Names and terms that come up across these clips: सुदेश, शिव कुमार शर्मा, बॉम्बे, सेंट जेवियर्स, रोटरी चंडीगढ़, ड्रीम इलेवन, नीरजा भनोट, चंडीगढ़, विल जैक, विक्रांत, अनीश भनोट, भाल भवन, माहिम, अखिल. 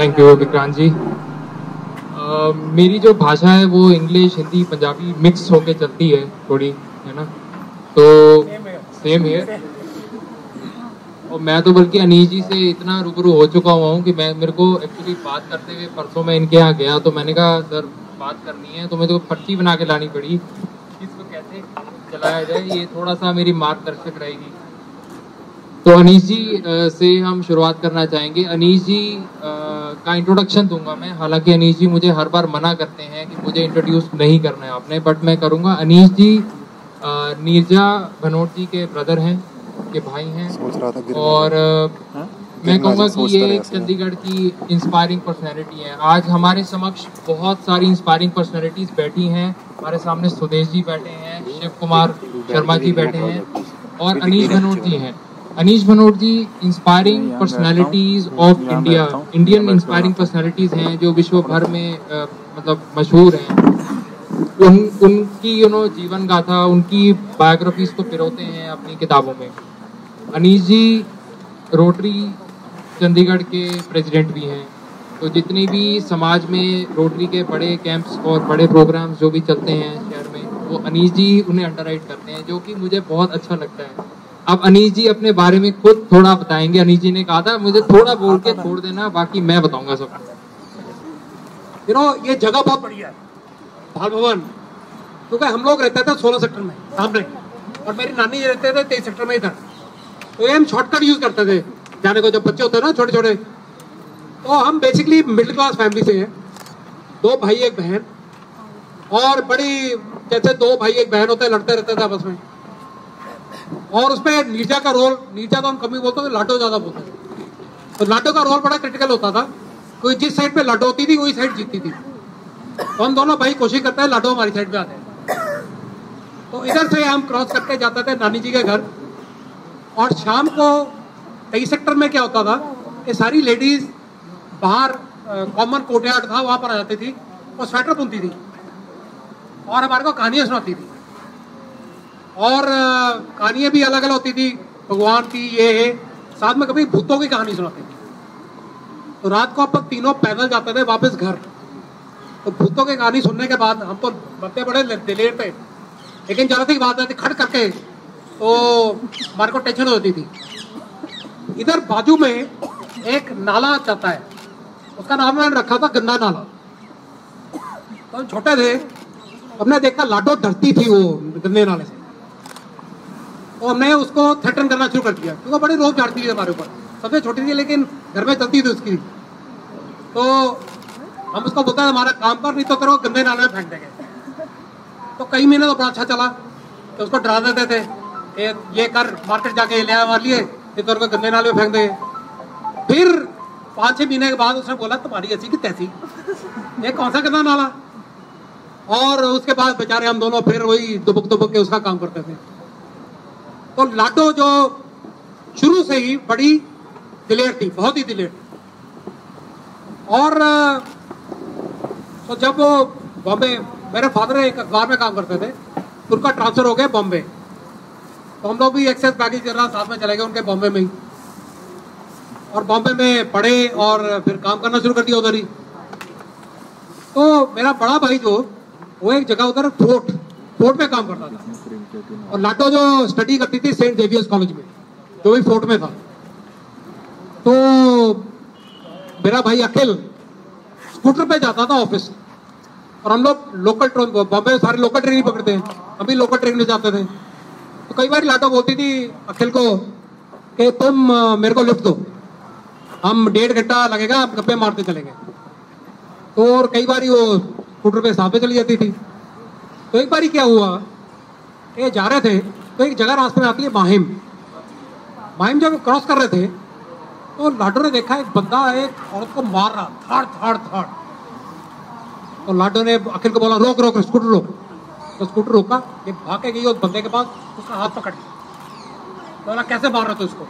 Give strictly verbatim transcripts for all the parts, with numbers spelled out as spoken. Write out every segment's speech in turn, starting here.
Thank you विक्रांत ji. uh, मेरी जो भाषा है वो इंग्लिश, हिंदी, पंजाबी मिक्स होके चलती है थोड़ी, है ना, तो सेम है। और मैं तो बल्कि अनीश जी से इतना रूबरू हो चुका हुआ हूँ कि मैं मेरे को एक्चुअली बात करते हुए परसों मैं इनके यहाँ गया तो मैंने कहा सर बात करनी है, तो मुझे तो पर्ची बना के लानी पड़ी इसको कैसे चलाया जाए, ये थोड़ा सा मेरी मार्गदर्शक रहेगी। तो अनीश जी से हम शुरुआत करना चाहेंगे। अनीश जी का इंट्रोडक्शन दूंगा मैं, हालांकि अनीश जी मुझे हर बार मना करते हैं कि मुझे इंट्रोड्यूस नहीं करना है आपने, बट मैं करूँगा। अनीश जी नीरजा भनोट जी के ब्रदर हैं, के भाई हैं, और हा? मैं कहूँगा कि ये चंडीगढ़ की इंस्पायरिंग पर्सनैलिटी है। आज हमारे समक्ष बहुत सारी इंस्पायरिंग पर्सनैलिटीज बैठी हैं। हमारे सामने सुदेश जी बैठे हैं, शिव कुमार शर्मा जी बैठे हैं और अनीश भनोट जी हैं। अनीश भनोट ji inspiring personalities of India, Indian inspiring personalities हैं जो विश्व भर में मतलब मशहूर हैं। उन उनकी यू नो जीवन गाथा, उनकी बायोग्राफीज को पिरोते हैं अपनी किताबों में। अनीश जी रोटरी चंडीगढ़ के प्रेसिडेंट भी हैं, तो जितनी भी समाज में रोटरी के बड़े कैंप्स और बड़े प्रोग्राम्स जो भी चलते हैं शहर में, वो अनीश जी उन्हें अंडरराइट करते हैं, जो कि मुझे बहुत अच्छा लगता है। अब अनीश जी अपने बारे में खुद थोड़ा बताएंगे। अनीश जी ने कहा था मुझे थोड़ा बोल के छोड़ देना, बाकी मैं बताऊंगा सब। यू नो ये जगह बहुत बढ़िया है भाल भवन, क्योंकि हम लोग रहते थे सोलह सेक्टर में सामने, और मेरी नानी रहते थे तेईस सेक्टर में इधर, तो ये हम शॉर्टकट यूज करते थे जाने को। जब बच्चे होते हैं ना छोटे छोटे, तो हम बेसिकली मिडिल क्लास फैमिली से हैं, दो भाई एक बहन, और बड़ी जैसे दो भाई एक बहन होते लड़ते रहते थे आपस में। और उसमें नीरजा का रोल, नीरजा तो हम कमी बोलते थे, लाडो ज़्यादा बोलते थे, तो लाडो का रोल बड़ा क्रिटिकल होता था, क्योंकि जिस साइड पे लाडो होती थी वही साइड जीतती थी। तो हम दोनों भाई कोशिश करते हैं लाडो हमारी साइड पे आते हैं, तो इधर से हम क्रॉस करके जाते थे नानी जी के घर। और शाम को तेईस सेक्टर में क्या होता था, ये सारी लेडीज बाहर कॉमन कोर्टयार्ड था वहाँ पर आ जाती थी और स्वेटर बुनती थी और हमारे को कहानियाँ सुनाती थी। और कहानियाँ भी अलग अलग होती थी, भगवान की, ये है, साथ में कभी भूतों की कहानी सुनाती थी। तो रात को अपन तीनों पैदल जाते थे वापस घर, तो भूतों की कहानी सुनने के बाद हम तो बनते बड़े दिलेर थे, लेकिन ज़्यादा बात आती खट करके तो हमारे को टेंशन हो जाती थी। इधर बाजू में एक नाला जाता है, उसका नाम मैंने रखा था गंदा नाला। तो हम छोटे थे, हमने देखा लाडो डरती थी वो गंदे नाले से, तो हमने उसको थ्रेटन करना शुरू कर दिया, क्योंकि बड़ी रोब झाड़ती थी हमारे ऊपर। सबसे छोटी थी लेकिन घर में चलती थी उसकी, तो हम उसको बोलते थे हमारा काम पर, नहीं तो तेरे को गंदे नाले में फेंक देंगे। तो कई महीने तो बड़ा अच्छा चला, तो उसको डरा देते थे ये ये कर मार्केट जाके ले आवा लिए, नहीं तो गंदे नाले में फेंक देंगे। फिर पाँच छः महीने के बाद उसने बोला तुम्हारी ऐसी की तैसी, ये कौन सा गंदा नाला। और उसके बाद बेचारे हम दोनों फिर वही दुबक दुबक के उसका काम करते थे। तो लाडो जो शुरू से ही बड़ी दिलेर थी, बहुत ही दिलेर। और तो जब वो बॉम्बे, मेरे फादर एक अखबार में काम करते थे, तो उनका ट्रांसफर हो गया बॉम्बे, तो हम लोग भी एक्सेस पैकेज करना साथ में चले गए उनके बॉम्बे में ही, और बॉम्बे में पढ़े और फिर काम करना शुरू कर दिया उधर ही। तो मेरा बड़ा भाई जो वो एक जगह उधर फोर्ट फोर्ट में काम करता था, और लाडो जो स्टडी करती थी सेंट जेवियर्स कॉलेज में, जो भी फोर्ट में था। तो मेरा भाई अखिल स्कूटर पे जाता था ऑफिस, और हम लोग लोकल ट्रेन, बॉम्बे सारे लोकल ट्रेन ही पकड़ते हैं, अभी लोकल ट्रेन में जाते थे। तो कई बार लाडो बोलती थी अखिल को कि तुम मेरे को लिफ्ट दो, हम डेढ़ घंटा लगेगा, हम गप्पे मारते चलेंगे। तो और कई बार वो स्कूटर पे साथ में चली जाती थी। तो एक बार ही क्या हुआ कि जा रहे थे, तो एक जगह रास्ते में आती है माहिम। माहिम जब क्रॉस कर रहे थे तो लाडो ने देखा एक बंदा एक औरत को मार रहा, थाड़ थाड़ थाड़। तो लाडो ने अखिल को बोला रोक रोक स्कूटर रोक, तो स्कूटर रोका, ये भाग के गई उस बंदे के पास, उसका हाथ पकड़ लिया, बोला कैसे मार रहे थे उसको।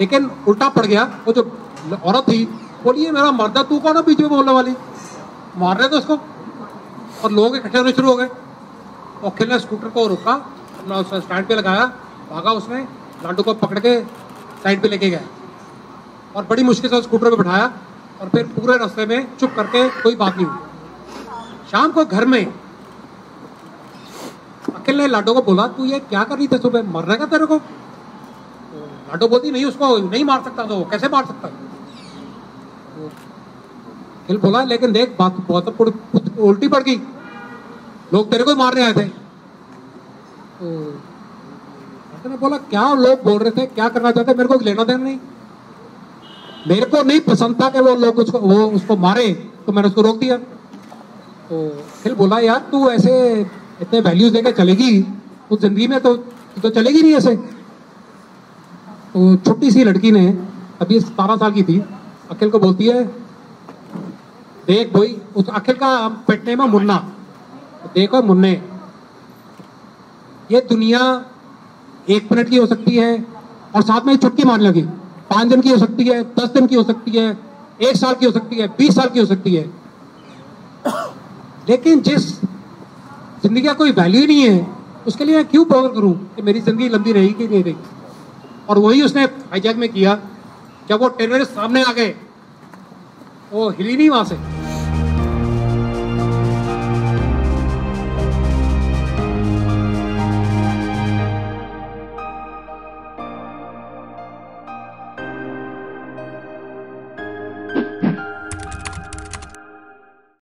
लेकिन उल्टा पड़ गया, वो जो औरत थी बोली ये मेरा मर्द है, तू कौन है बीच में बोलने वाली, मार रहे थे उसको। और लोग इकट्ठे होने शुरू हो गए, तो अखिल ने स्कूटर को रोका, अपना उस स्टैंड पे लगाया, भागा, उसने लाडो को पकड़ के साइड पे लेके गया। और बड़ी मुश्किल से स्कूटर पर बैठाया और फिर पूरे रास्ते में चुप करके कोई बात नहीं हुई। शाम को घर में अखिल ने लाडो को बोला, तू ये क्या कर रही थी सुबह, मरने का तेरे को? लाडो बोलती नहीं, उसको नहीं मार सकता, तो कैसे मार सकता? अखिल बोला, लेकिन देख बात बहुत उल्टी पड़ गई, लोग तेरे को मारने आए थे। तो अखिल ने बोला, क्या लोग बोल रहे थे, क्या करना चाहते, मेरे को लेना देना नहीं, मेरे को नहीं पसंद था कि वो लोग उसको वो उसको मारे, तो मैंने उसको रोक दिया। तो अखिल बोला, यार तू ऐसे इतने वैल्यूज देकर चलेगी तो जिंदगी में तो तो चलेगी नहीं ऐसे। तो छोटी सी लड़की ने, अभी सतारह साल की थी, अखिल को बोलती है, देख भाई, उस अखिल का पेटने में मुन्ना, देखो मुन्ने, ये दुनिया एक मिनट की हो सकती है और साथ में छुटकी मारने लगी, पाँच दिन की हो सकती है, दस दिन की हो सकती है, एक साल की हो सकती है, बीस साल की हो सकती है, लेकिन जिस जिंदगी का कोई वैल्यू नहीं है उसके लिए मैं क्यों पावर करूं कि मेरी जिंदगी लंबी रहेगी कि नहीं रहेगी। और वही उसने हाईजैक में किया। जब वो टेररिस्ट सामने आ गए, वो हिली नहीं वहां से।